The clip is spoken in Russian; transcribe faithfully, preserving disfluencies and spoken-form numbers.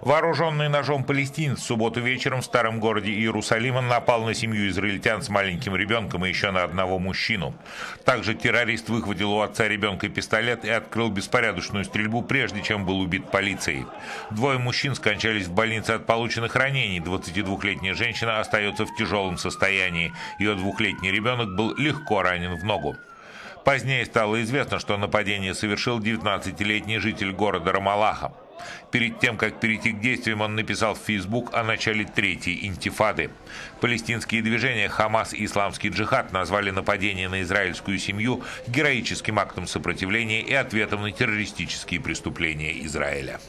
Вооруженный ножом палестинец в субботу вечером в старом городе Иерусалима напал на семью израильтян с маленьким ребенком и еще на одного мужчину. Также террорист выхватил у отца ребенка пистолет и открыл беспорядочную стрельбу, прежде чем был убит полицией. Двое мужчин скончались в больнице от полученных ранений. двадцатидвухлетняя женщина остается в тяжелом состоянии. Ее двухлетний ребенок был легко ранен в ногу. Позднее стало известно, что нападение совершил девятнадцатилетний житель города Рамалаха. Перед тем, как перейти к действиям, он написал в Facebook о начале третьей интифады. Палестинские движения «Хамас» и «Исламский джихад» назвали нападение на израильскую семью героическим актом сопротивления и ответом на террористические преступления Израиля.